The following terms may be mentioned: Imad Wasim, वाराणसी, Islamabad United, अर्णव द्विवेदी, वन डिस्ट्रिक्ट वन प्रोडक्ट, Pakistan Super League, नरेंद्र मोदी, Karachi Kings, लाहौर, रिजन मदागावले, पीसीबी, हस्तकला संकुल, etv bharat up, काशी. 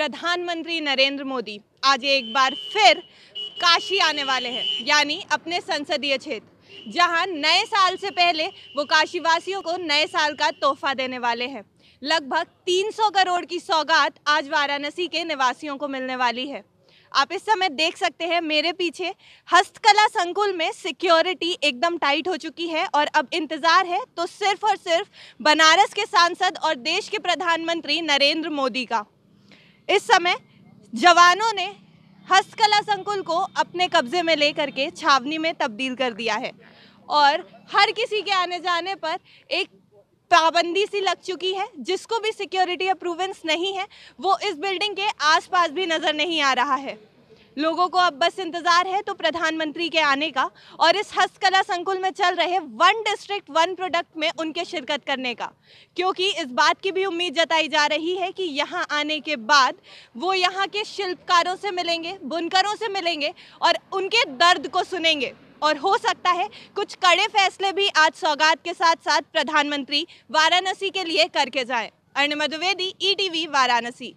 प्रधानमंत्री नरेंद्र मोदी आज एक बार फिर काशी आने वाले हैं, यानी अपने संसदीय क्षेत्र, जहां नए साल से पहले वो काशीवासियों को नए साल का तोहफा देने वाले हैं। लगभग 300 करोड़ की सौगात आज वाराणसी के निवासियों को मिलने वाली है। आप इस समय देख सकते हैं मेरे पीछे हस्तकला संकुल में सिक्योरिटी एकदम टाइट हो चुकी है और अब इंतज़ार है तो सिर्फ और सिर्फ बनारस के सांसद और देश के प्रधानमंत्री नरेंद्र मोदी का। इस समय जवानों ने हस्तकला संकुल को अपने कब्जे में लेकर के छावनी में तब्दील कर दिया है और हर किसी के आने जाने पर एक पाबंदी सी लग चुकी है। जिसको भी सिक्योरिटी अप्रूवेंस नहीं है वो इस बिल्डिंग के आसपास भी नज़र नहीं आ रहा है। लोगों को अब बस इंतज़ार है तो प्रधानमंत्री के आने का और इस हस्तकला संकुल में चल रहे वन डिस्ट्रिक्ट वन प्रोडक्ट में उनके शिरकत करने का, क्योंकि इस बात की भी उम्मीद जताई जा रही है कि यहाँ आने के बाद वो यहाँ के शिल्पकारों से मिलेंगे, बुनकरों से मिलेंगे और उनके दर्द को सुनेंगे और हो सकता है कुछ कड़े फैसले भी आज सौगात के साथ साथ प्रधानमंत्री वाराणसी के लिए करके जाए। अर्णव द्विवेदी, ETV वाराणसी।